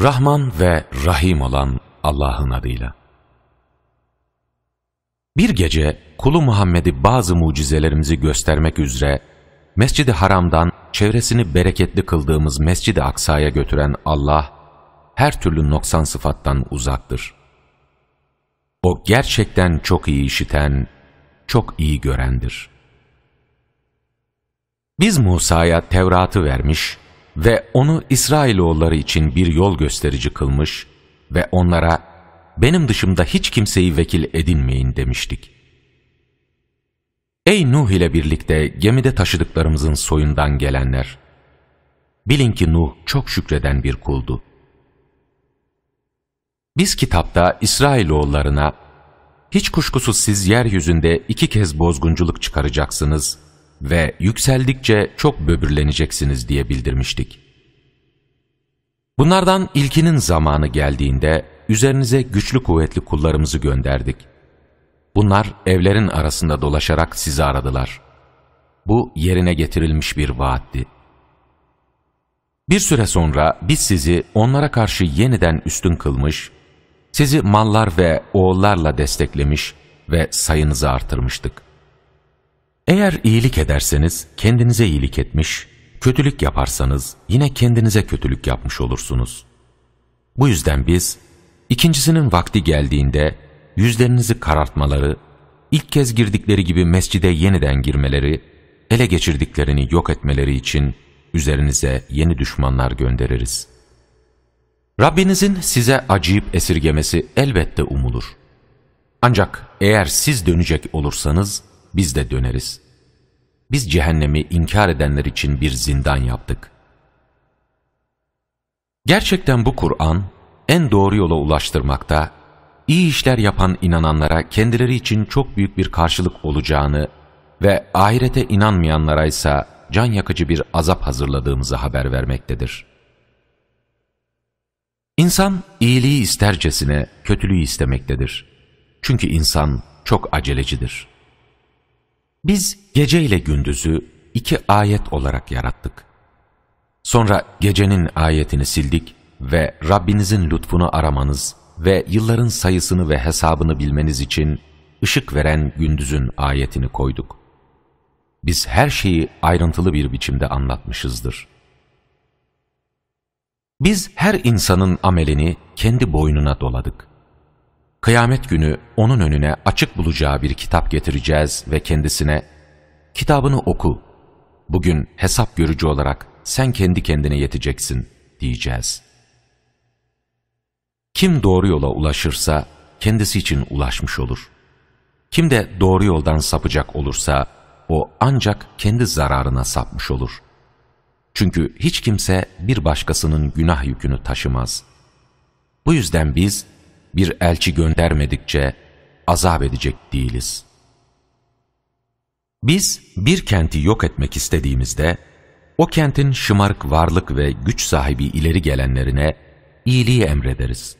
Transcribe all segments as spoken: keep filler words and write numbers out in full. Rahman ve Rahim olan Allah'ın adıyla. Bir gece kulu Muhammed'i bazı mucizelerimizi göstermek üzere Mescid-i Haram'dan çevresini bereketli kıldığımız Mescid-i Aksa'ya götüren Allah, her türlü noksan sıfattan uzaktır. O gerçekten çok iyi işiten, çok iyi görendir. Biz Musa'ya Tevrat'ı vermiş ve onu İsrailoğulları için bir yol gösterici kılmış ve onlara benim dışımda hiç kimseyi vekil edinmeyin demiştik. Ey Nuh ile birlikte gemide taşıdıklarımızın soyundan gelenler! Bilin ki Nuh çok şükreden bir kuldu. Biz kitapta İsrailoğullarına, hiç kuşkusuz siz yeryüzünde iki kez bozgunculuk çıkaracaksınız ve yükseldikçe çok böbürleneceksiniz diye bildirmiştik. Bunlardan ilkinin zamanı geldiğinde üzerinize güçlü kuvvetli kullarımızı gönderdik. Bunlar evlerin arasında dolaşarak sizi aradılar. Bu yerine getirilmiş bir vaatti. Bir süre sonra biz sizi onlara karşı yeniden üstün kılmış, sizi mallar ve oğullarla desteklemiş ve sayınızı artırmıştık. Eğer iyilik ederseniz kendinize iyilik etmiş, kötülük yaparsanız yine kendinize kötülük yapmış olursunuz. Bu yüzden biz, ikincisinin vakti geldiğinde yüzlerinizi karartmaları, ilk kez girdikleri gibi mescide yeniden girmeleri, ele geçirdiklerini yok etmeleri için üzerinize yeni düşmanlar göndeririz. Rabbinizin size acıyıp esirgemesi elbette umulur. Ancak eğer siz dönecek olursanız biz de döneriz. Biz cehennemi inkar edenler için bir zindan yaptık. Gerçekten bu Kur'an en doğru yola ulaştırmakta, iyi işler yapan inananlara kendileri için çok büyük bir karşılık olacağını ve ahirete inanmayanlara ise can yakıcı bir azap hazırladığımızı haber vermektedir. İnsan iyiliği istercesine kötülüğü istemektedir. Çünkü insan çok acelecidir. Biz gece ile gündüzü iki ayet olarak yarattık. Sonra gecenin ayetini sildik ve Rabbinizin lütfunu aramanız ve yılların sayısını ve hesabını bilmeniz için ışık veren gündüzün ayetini koyduk. Biz her şeyi ayrıntılı bir biçimde anlatmışızdır. Biz her insanın amelini kendi boynuna doladık. Kıyamet günü onun önüne açık bulacağı bir kitap getireceğiz ve kendisine, "Kitabını oku, bugün hesap görücü olarak sen kendi kendine yeteceksin" diyeceğiz. Kim doğru yola ulaşırsa kendisi için ulaşmış olur. Kim de doğru yoldan sapacak olursa o ancak kendi zararına sapmış olur. Çünkü hiç kimse bir başkasının günah yükünü taşımaz. Bu yüzden biz bir elçi göndermedikçe azap edecek değiliz. Biz bir kenti yok etmek istediğimizde o kentin şımarık varlık ve güç sahibi ileri gelenlerine iyiliği emrederiz.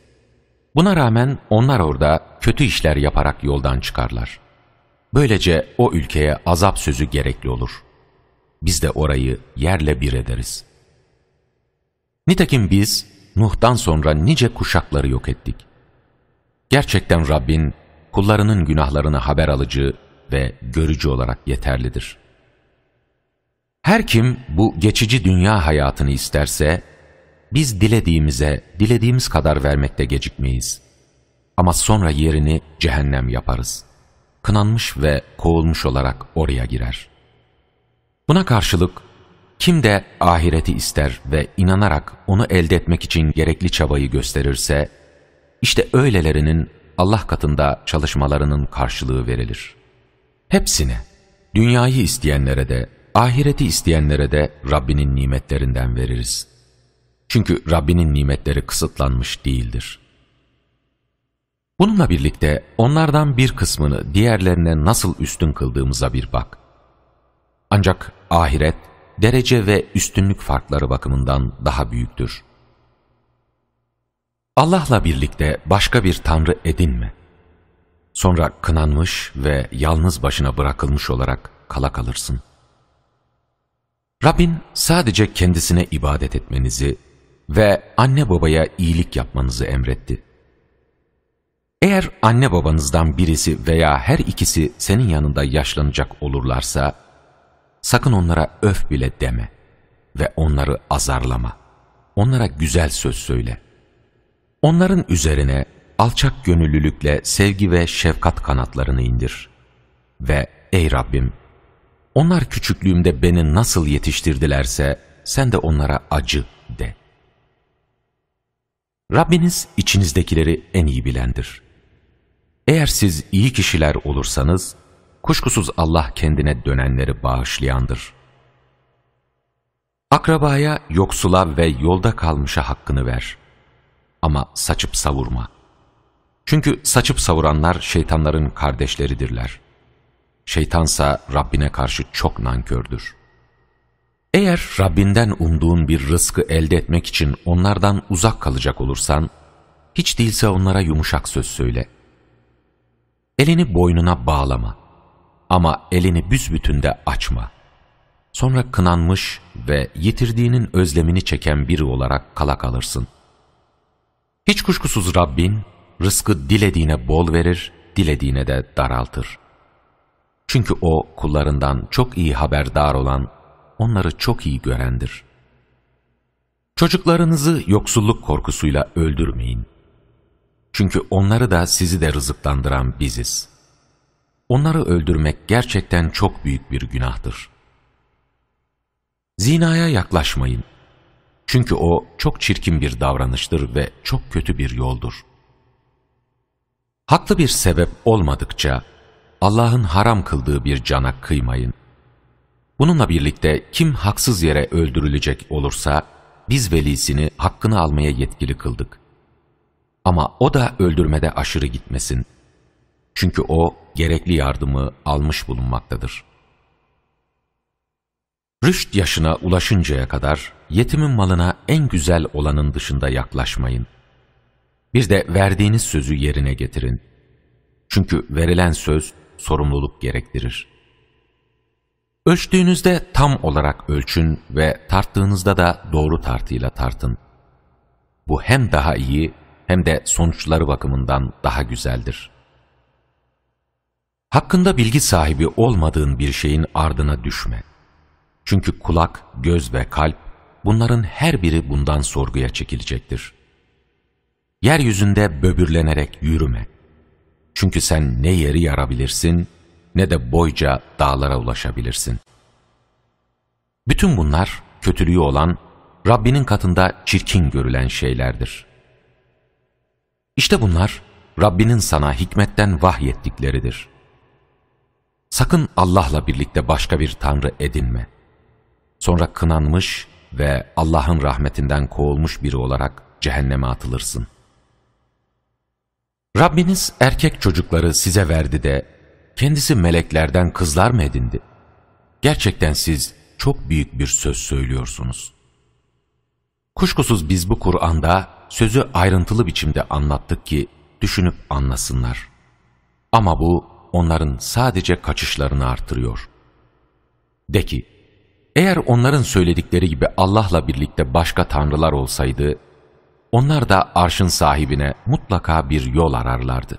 Buna rağmen onlar orada kötü işler yaparak yoldan çıkarlar. Böylece o ülkeye azap sözü gerekli olur. Biz de orayı yerle bir ederiz. Nitekim biz Nuh'tan sonra nice kuşakları yok ettik. Gerçekten Rabbin kullarının günahlarını haber alıcı ve görücü olarak yeterlidir. Her kim bu geçici dünya hayatını isterse, biz dilediğimize dilediğimiz kadar vermekte gecikmeyiz. Ama sonra yerini cehennem yaparız. Kınanmış ve kovulmuş olarak oraya girer. Buna karşılık kim de ahireti ister ve inanarak onu elde etmek için gerekli çabayı gösterirse, işte öylelerinin Allah katında çalışmalarının karşılığı verilir. Hepsine, dünyayı isteyenlere de, ahireti isteyenlere de Rabbinin nimetlerinden veririz. Çünkü Rabbinin nimetleri kısıtlanmış değildir. Bununla birlikte onlardan bir kısmını diğerlerine nasıl üstün kıldığımıza bir bak. Ancak ahiret, derece ve üstünlük farkları bakımından daha büyüktür. Allah'la birlikte başka bir tanrı edinme. Sonra kınanmış ve yalnız başına bırakılmış olarak kala kalırsın. Rabbin sadece kendisine ibadet etmenizi ve anne babaya iyilik yapmanızı emretti. Eğer anne babanızdan birisi veya her ikisi senin yanında yaşlanacak olurlarsa, sakın onlara öf bile deme ve onları azarlama. Onlara güzel söz söyle. Onların üzerine alçak gönüllülükle sevgi ve şefkat kanatlarını indir. Ve ey Rabbim, onlar küçüklüğümde beni nasıl yetiştirdilerse sen de onlara acı de. Rabbiniz içinizdekileri en iyi bilendir. Eğer siz iyi kişiler olursanız, kuşkusuz Allah kendine dönenleri bağışlayandır. Akrabaya, yoksula ve yolda kalmışa hakkını ver. Ama saçıp savurma. Çünkü saçıp savuranlar şeytanların kardeşleridirler. Şeytansa Rabbine karşı çok nankördür. Eğer Rabbinden umduğun bir rızkı elde etmek için onlardan uzak kalacak olursan, hiç değilse onlara yumuşak söz söyle. Elini boynuna bağlama ama elini büsbütün de açma. Sonra kınanmış ve yitirdiğinin özlemini çeken biri olarak kala kalırsın. Hiç kuşkusuz Rabbin, rızkı dilediğine bol verir, dilediğine de daraltır. Çünkü O, kullarından çok iyi haberdar olan, onları çok iyi görendir. Çocuklarınızı yoksulluk korkusuyla öldürmeyin. Çünkü onları da sizi de rızıklandıran biziz. Onları öldürmek gerçekten çok büyük bir günahtır. Zinaya yaklaşmayın. Çünkü o çok çirkin bir davranıştır ve çok kötü bir yoldur. Haklı bir sebep olmadıkça Allah'ın haram kıldığı bir cana kıymayın. Bununla birlikte kim haksız yere öldürülecek olursa biz velisini hakkını almaya yetkili kıldık. Ama o da öldürmede aşırı gitmesin. Çünkü o gerekli yardımı almış bulunmaktadır. Rüşt yaşına ulaşıncaya kadar yetimin malına en güzel olanın dışında yaklaşmayın. Bir de verdiğiniz sözü yerine getirin. Çünkü verilen söz sorumluluk gerektirir. Ölçtüğünüzde tam olarak ölçün ve tarttığınızda da doğru tartıyla tartın. Bu hem daha iyi hem de sonuçları bakımından daha güzeldir. Hakkında bilgi sahibi olmadığın bir şeyin ardına düşme. Çünkü kulak, göz ve kalp, bunların her biri bundan sorguya çekilecektir. Yeryüzünde böbürlenerek yürüme. Çünkü sen ne yeri yarabilirsin, ne de boyca dağlara ulaşabilirsin. Bütün bunlar kötülüğü olan, Rabbinin katında çirkin görülen şeylerdir. İşte bunlar, Rabbinin sana hikmetten vahyettikleridir. Sakın Allah'la birlikte başka bir tanrı edinme. Sonra kınanmış ve Allah'ın rahmetinden kovulmuş biri olarak cehenneme atılırsın. Rabbiniz erkek çocukları size verdi de, kendisi meleklerden kızlar mı edindi? Gerçekten siz çok büyük bir söz söylüyorsunuz. Kuşkusuz biz bu Kur'an'da sözü ayrıntılı biçimde anlattık ki düşünüp anlasınlar. Ama bu onların sadece kaçışlarını artırıyor. De ki, eğer onların söyledikleri gibi Allah'la birlikte başka tanrılar olsaydı, onlar da arşın sahibine mutlaka bir yol ararlardı.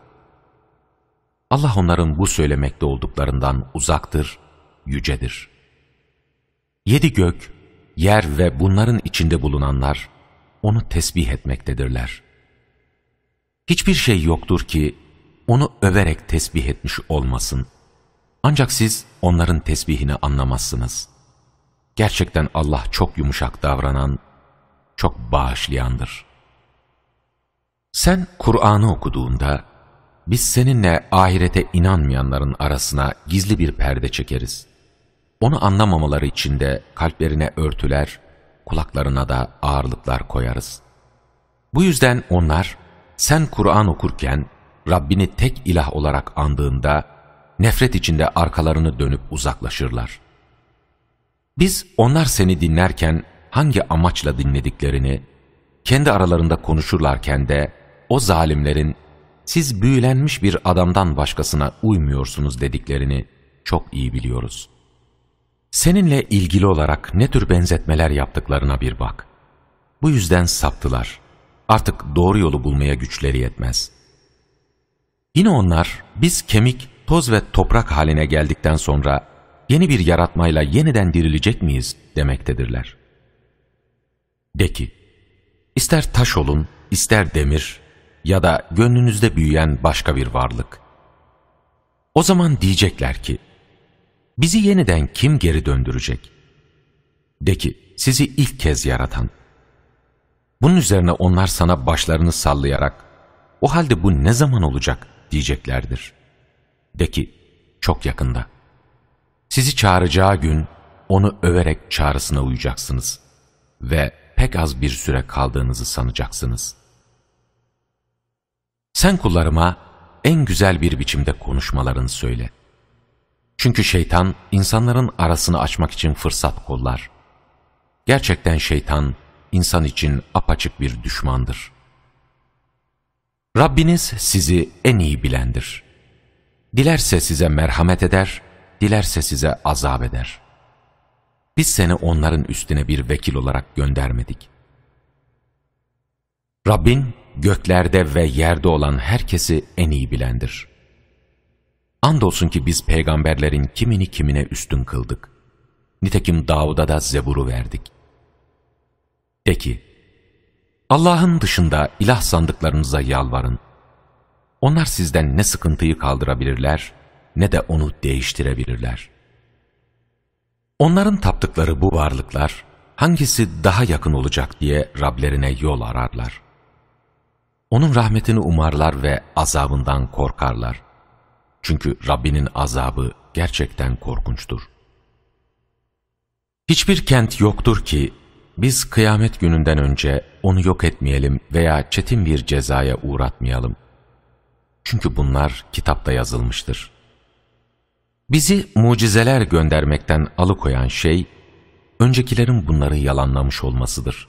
Allah onların bu söylemekte olduklarından uzaktır, yücedir. Yedi gök, yer ve bunların içinde bulunanlar onu tesbih etmektedirler. Hiçbir şey yoktur ki onu överek tesbih etmiş olmasın. Ancak siz onların tesbihini anlamazsınız. Gerçekten Allah çok yumuşak davranan, çok bağışlayandır. Sen Kur'an'ı okuduğunda, biz seninle ahirete inanmayanların arasına gizli bir perde çekeriz. Onu anlamamaları için de kalplerine örtüler, kulaklarına da ağırlıklar koyarız. Bu yüzden onlar, sen Kur'an okurken, Rabbini tek ilah olarak andığında, nefret içinde arkalarını dönüp uzaklaşırlar. Biz onlar seni dinlerken hangi amaçla dinlediklerini, kendi aralarında konuşurlarken de o zalimlerin, siz büyülenmiş bir adamdan başkasına uymuyorsunuz dediklerini çok iyi biliyoruz. Seninle ilgili olarak ne tür benzetmeler yaptıklarına bir bak. Bu yüzden saptılar. Artık doğru yolu bulmaya güçleri yetmez. Yine onlar, biz kemik, toz ve toprak haline geldikten sonra yeni bir yaratmayla yeniden dirilecek miyiz demektedirler. De ki, ister taş olun, ister demir ya da gönlünüzde büyüyen başka bir varlık. O zaman diyecekler ki, bizi yeniden kim geri döndürecek? De ki, sizi ilk kez yaratan. Bunun üzerine onlar sana başlarını sallayarak, o halde bu ne zaman olacak diyeceklerdir. De ki, çok yakında. Sizi çağıracağı gün, onu överek çağrısına uyacaksınız ve pek az bir süre kaldığınızı sanacaksınız. Sen kullarıma en güzel bir biçimde konuşmalarını söyle. Çünkü şeytan, insanların arasını açmak için fırsat kollar. Gerçekten şeytan, insan için apaçık bir düşmandır. Rabbiniz sizi en iyi bilendir. Dilerse size merhamet eder, dilerse size azap eder. Biz seni onların üstüne bir vekil olarak göndermedik. Rabbin, göklerde ve yerde olan herkesi en iyi bilendir. Andolsun ki biz peygamberlerin kimini kimine üstün kıldık. Nitekim Davud'a da Zebur'u verdik. De ki, Allah'ın dışında ilah sandıklarınıza yalvarın. Onlar sizden ne sıkıntıyı kaldırabilirler, ne de onu değiştirebilirler. Onların taptıkları bu varlıklar, hangisi daha yakın olacak diye Rablerine yol ararlar. Onun rahmetini umarlar ve azabından korkarlar. Çünkü Rabbinin azabı gerçekten korkunçtur. Hiçbir kent yoktur ki, biz kıyamet gününden önce onu yok etmeyelim veya çetin bir cezaya uğratmayalım. Çünkü bunlar kitapta yazılmıştır. Bizi mucizeler göndermekten alıkoyan şey, öncekilerin bunları yalanlamış olmasıdır.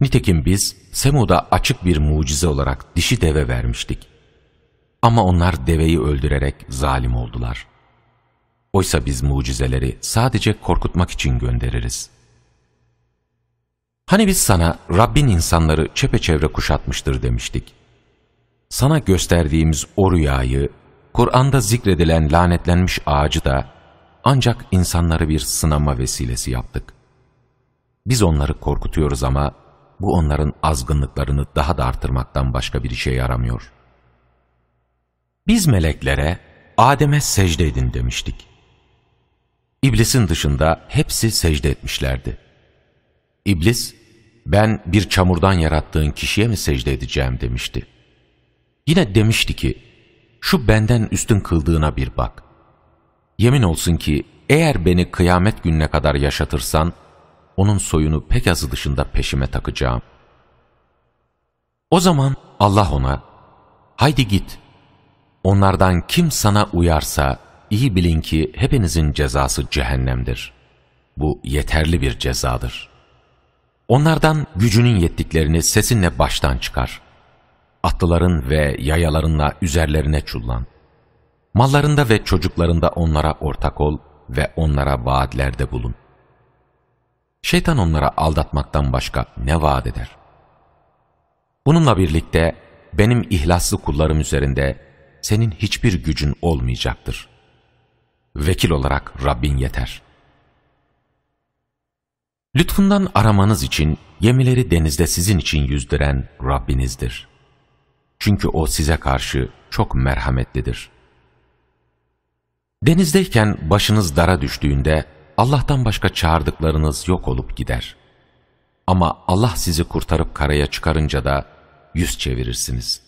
Nitekim biz, Semud'a açık bir mucize olarak dişi deve vermiştik. Ama onlar deveyi öldürerek zalim oldular. Oysa biz mucizeleri sadece korkutmak için göndeririz. Hani biz sana Rabbin insanları çepeçevre kuşatmıştır demiştik. Sana gösterdiğimiz o rüyayı, Kur'an'da zikredilen lanetlenmiş ağacı da ancak insanları bir sınama vesilesi yaptık. Biz onları korkutuyoruz ama bu onların azgınlıklarını daha da artırmaktan başka bir işe yaramıyor. Biz meleklere Adem'e secde edin demiştik. İblisin dışında hepsi secde etmişlerdi. İblis, ben bir çamurdan yarattığın kişiye mi secde edeceğim demişti. Yine demişti ki, şu benden üstün kıldığına bir bak. Yemin olsun ki eğer beni kıyamet gününe kadar yaşatırsan, onun soyunu pek azı dışında peşime takacağım. O zaman Allah ona, haydi git, onlardan kim sana uyarsa iyi bilin ki hepinizin cezası cehennemdir. Bu yeterli bir cezadır. Onlardan gücünün yettiklerini sesinle baştan çıkar. Atlıların ve yayalarınla üzerlerine çullan. Mallarında ve çocuklarında onlara ortak ol ve onlara vaatlerde bulun. Şeytan onlara aldatmaktan başka ne vaat eder? Bununla birlikte benim ihlaslı kullarım üzerinde senin hiçbir gücün olmayacaktır. Vekil olarak Rabbin yeter. Lütfundan aramanız için gemileri denizde sizin için yüzdüren Rabbinizdir. Çünkü O size karşı çok merhametlidir. Denizdeyken başınız dara düştüğünde Allah'tan başka çağırdıklarınız yok olup gider. Ama Allah sizi kurtarıp karaya çıkarınca da yüz çevirirsiniz.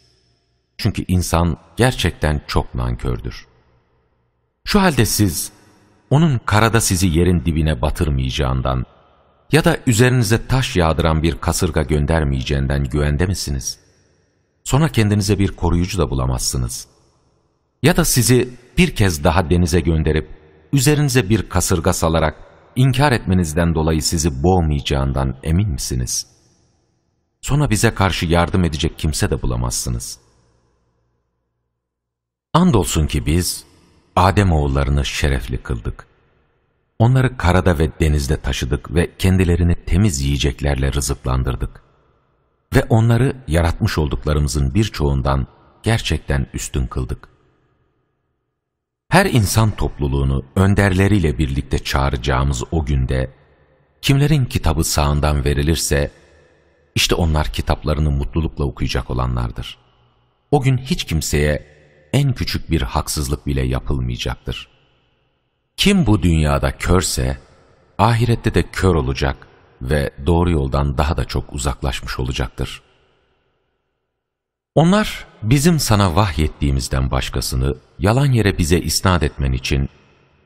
Çünkü insan gerçekten çok nankördür. Şu halde siz, onun karada sizi yerin dibine batırmayacağından ya da üzerinize taş yağdıran bir kasırga göndermeyeceğinden güvende misiniz? Sonra kendinize bir koruyucu da bulamazsınız. Ya da sizi bir kez daha denize gönderip, üzerinize bir kasırga salarak, inkar etmenizden dolayı sizi boğmayacağından emin misiniz? Sonra bize karşı yardım edecek kimse de bulamazsınız. Andolsun ki biz, Adem oğullarını şerefli kıldık. Onları karada ve denizde taşıdık ve kendilerini temiz yiyeceklerle rızıklandırdık. Ve onları yaratmış olduklarımızın birçoğundan gerçekten üstün kıldık. Her insan topluluğunu önderleriyle birlikte çağıracağımız o günde, kimlerin kitabı sağından verilirse, işte onlar kitaplarını mutlulukla okuyacak olanlardır. O gün hiç kimseye en küçük bir haksızlık bile yapılmayacaktır. Kim bu dünyada körse, ahirette de kör olacak ve doğru yoldan daha da çok uzaklaşmış olacaktır. Onlar, bizim sana vahyettiğimizden başkasını yalan yere bize isnat etmen için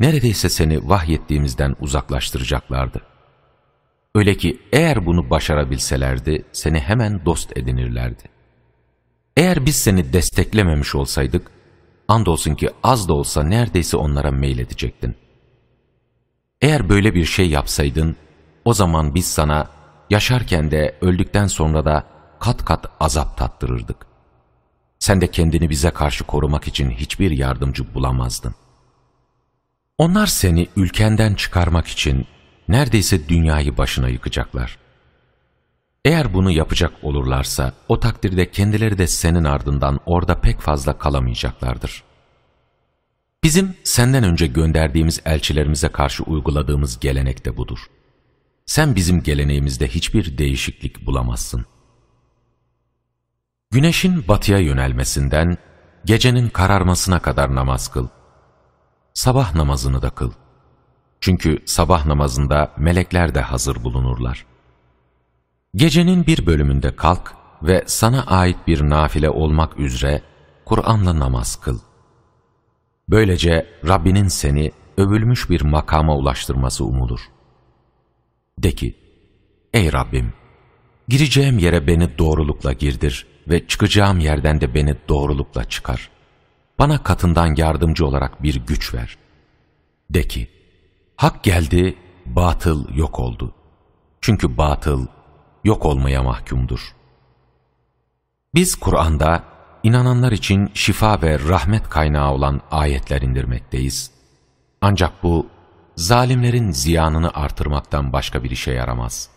neredeyse seni vahyettiğimizden uzaklaştıracaklardı. Öyle ki eğer bunu başarabilselerdi, seni hemen dost edinirlerdi. Eğer biz seni desteklememiş olsaydık, andolsun ki az da olsa neredeyse onlara meyledecektin. Eğer böyle bir şey yapsaydın, o zaman biz sana yaşarken de öldükten sonra da kat kat azap tattırırdık. Sen de kendini bize karşı korumak için hiçbir yardımcı bulamazdın. Onlar seni ülkenden çıkarmak için neredeyse dünyayı başına yıkacaklar. Eğer bunu yapacak olurlarsa, o takdirde kendileri de senin ardından orada pek fazla kalamayacaklardır. Bizim senden önce gönderdiğimiz elçilerimize karşı uyguladığımız gelenek de budur. Sen bizim geleneğimizde hiçbir değişiklik bulamazsın. Güneşin batıya yönelmesinden, gecenin kararmasına kadar namaz kıl. Sabah namazını da kıl. Çünkü sabah namazında melekler de hazır bulunurlar. Gecenin bir bölümünde kalk ve sana ait bir nafile olmak üzere Kur'an'la namaz kıl. Böylece Rabbinin seni övülmüş bir makama ulaştırması umulur. De ki, ey Rabbim, gireceğim yere beni doğrulukla girdir ve çıkacağım yerden de beni doğrulukla çıkar. Bana katından yardımcı olarak bir güç ver. De ki, hak geldi, batıl yok oldu. Çünkü batıl yok olmaya mahkumdur. Biz Kur'an'da inananlar için şifa ve rahmet kaynağı olan ayetler indirmekteyiz. Ancak bu, zalimlerin ziyanını artırmaktan başka bir işe yaramaz.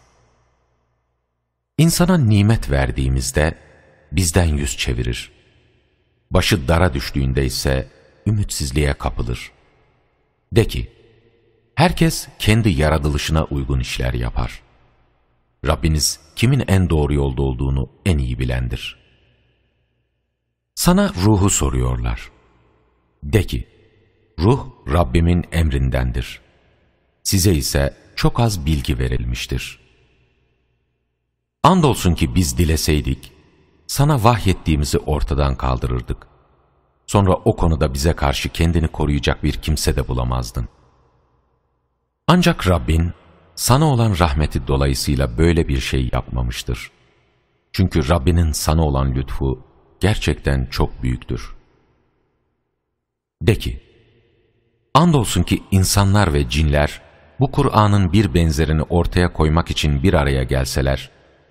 İnsana nimet verdiğimizde bizden yüz çevirir. Başı dara düştüğünde ise ümitsizliğe kapılır. De ki, herkes kendi yaratılışına uygun işler yapar. Rabbiniz kimin en doğru yolda olduğunu en iyi bilendir. Sana ruhu soruyorlar. De ki, ruh Rabbimin emrindendir. Size ise çok az bilgi verilmiştir. Andolsun ki biz dileseydik, sana vahyettiğimizi ortadan kaldırırdık. Sonra o konuda bize karşı kendini koruyacak bir kimse de bulamazdın. Ancak Rabbin, sana olan rahmeti dolayısıyla böyle bir şey yapmamıştır. Çünkü Rabbinin sana olan lütfu gerçekten çok büyüktür. De ki, andolsun ki insanlar ve cinler bu Kur'an'ın bir benzerini ortaya koymak için bir araya gelseler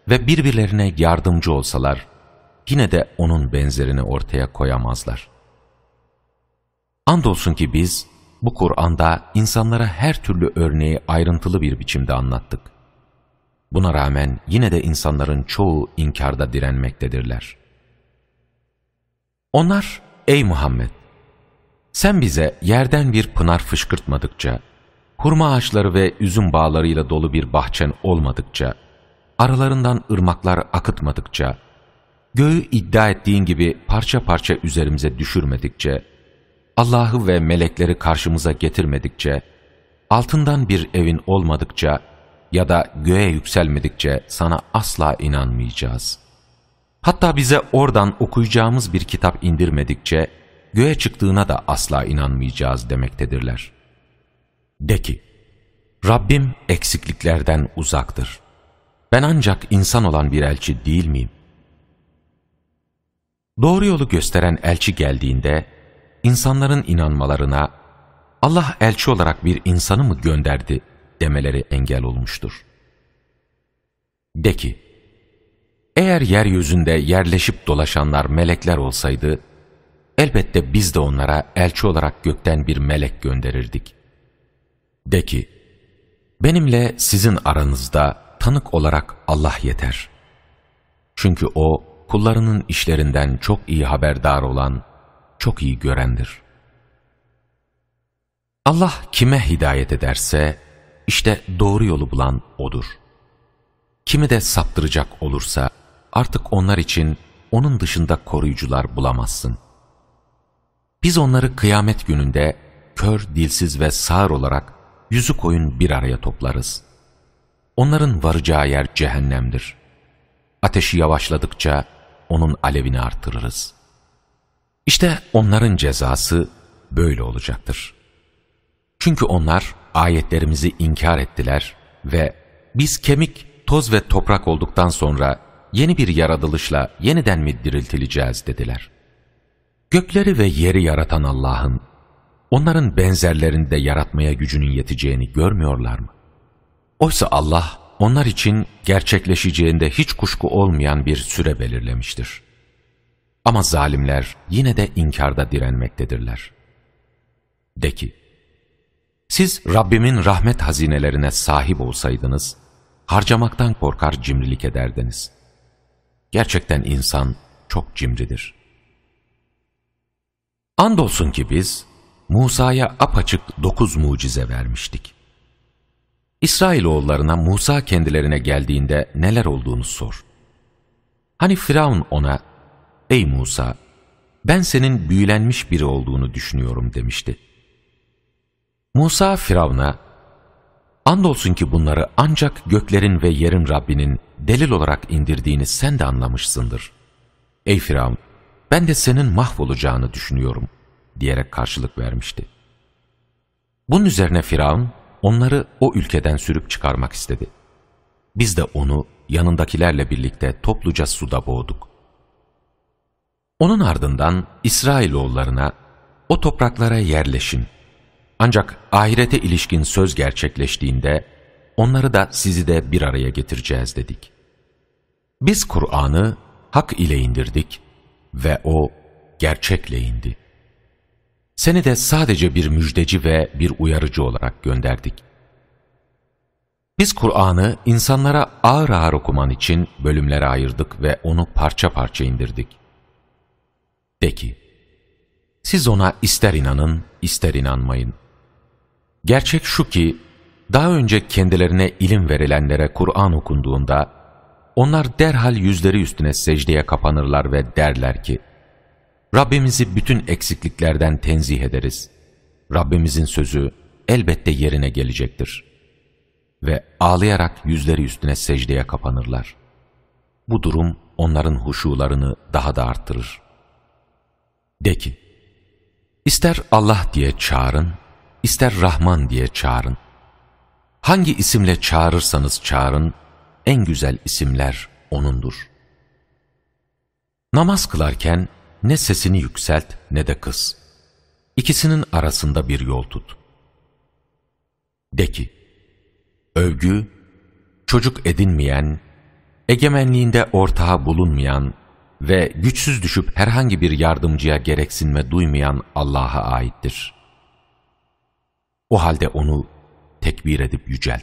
ve birbirlerine yardımcı olsalar, yine de onun benzerini ortaya koyamazlar. Andolsun ki biz, bu Kur'an'da insanlara her türlü örneği ayrıntılı bir biçimde anlattık. Buna rağmen yine de insanların çoğu inkarda direnmektedirler. Onlar, ey Muhammed! Sen bize yerden bir pınar fışkırtmadıkça, hurma ağaçları ve üzüm bağlarıyla dolu bir bahçen olmadıkça, aralarından ırmaklar akıtmadıkça, göğü iddia ettiğin gibi parça parça üzerimize düşürmedikçe, Allah'ı ve melekleri karşımıza getirmedikçe, altından bir evin olmadıkça ya da göğe yükselmedikçe sana asla inanmayacağız. Hatta bize oradan okuyacağımız bir kitap indirmedikçe göğe çıktığına da asla inanmayacağız demektedirler. De ki, Rabbim eksikliklerden uzaktır. Ben ancak insan olan bir elçi değil miyim? Doğru yolu gösteren elçi geldiğinde, İnsanların inanmalarına Allah elçi olarak bir insanı mı gönderdi demeleri engel olmuştur. De ki, eğer yeryüzünde yerleşip dolaşanlar melekler olsaydı, elbette biz de onlara elçi olarak gökten bir melek gönderirdik. De ki, benimle sizin aranızda tanık olarak Allah yeter. Çünkü O, kullarının işlerinden çok iyi haberdar olan, çok iyi görendir. Allah kime hidayet ederse, işte doğru yolu bulan O'dur. Kimi de saptıracak olursa, artık onlar için O'nun dışında koruyucular bulamazsın. Biz onları kıyamet gününde, kör, dilsiz ve sağır olarak yüzü koyun bir araya toplarız. Onların varacağı yer cehennemdir. Ateşi yavaşladıkça onun alevini artırırız. İşte onların cezası böyle olacaktır. Çünkü onlar ayetlerimizi inkar ettiler ve biz kemik, toz ve toprak olduktan sonra yeni bir yaratılışla yeniden mi diriltileceğiz dediler. Gökleri ve yeri yaratan Allah'ın, onların benzerlerini de yaratmaya gücünün yeteceğini görmüyorlar mı? Oysa Allah, onlar için gerçekleşeceğinde hiç kuşku olmayan bir süre belirlemiştir. Ama zalimler yine de inkarda direnmektedirler. De ki, siz Rabbimin rahmet hazinelerine sahip olsaydınız, harcamaktan korkar cimrilik ederdiniz. Gerçekten insan çok cimridir. Andolsun ki biz, Musa'ya apaçık dokuz mucize vermiştik. İsrailoğullarına Musa kendilerine geldiğinde neler olduğunu sor. Hani Firavun ona, ''Ey Musa, ben senin büyülenmiş biri olduğunu düşünüyorum.'' demişti. Musa Firavun'a, ''Andolsun ki bunları ancak göklerin ve yerin Rabbinin delil olarak indirdiğini sen de anlamışsındır. Ey Firavun, ben de senin mahvolacağını düşünüyorum.'' diyerek karşılık vermişti. Bunun üzerine Firavun, onları o ülkeden sürüp çıkarmak istedi. Biz de onu yanındakilerle birlikte topluca suda boğduk. Onun ardından İsrailoğullarına, o topraklara yerleşin. Ancak ahirete ilişkin söz gerçekleştiğinde, onları da sizi de bir araya getireceğiz dedik. Biz Kur'an'ı hak ile indirdik ve o gerçekle indi. Seni de sadece bir müjdeci ve bir uyarıcı olarak gönderdik. Biz Kur'an'ı insanlara ağır ağır okuman için bölümlere ayırdık ve onu parça parça indirdik. De ki, siz ona ister inanın, ister inanmayın. Gerçek şu ki, daha önce kendilerine ilim verilenlere Kur'an okunduğunda, onlar derhal yüzleri üstüne secdeye kapanırlar ve derler ki, Rabbimizi bütün eksikliklerden tenzih ederiz. Rabbimizin sözü elbette yerine gelecektir. Ve ağlayarak yüzleri üstüne secdeye kapanırlar. Bu durum onların huşularını daha da arttırır. De ki, ister Allah diye çağırın, ister Rahman diye çağırın. Hangi isimle çağırırsanız çağırın, en güzel isimler O'nundur. Namaz kılarken, ne sesini yükselt ne de kıs. İkisinin arasında bir yol tut. De ki, övgü, çocuk edinmeyen, egemenliğinde ortağı bulunmayan ve güçsüz düşüp herhangi bir yardımcıya gereksinme duymayan Allah'a aittir. O halde onu tekbir edip yücelt.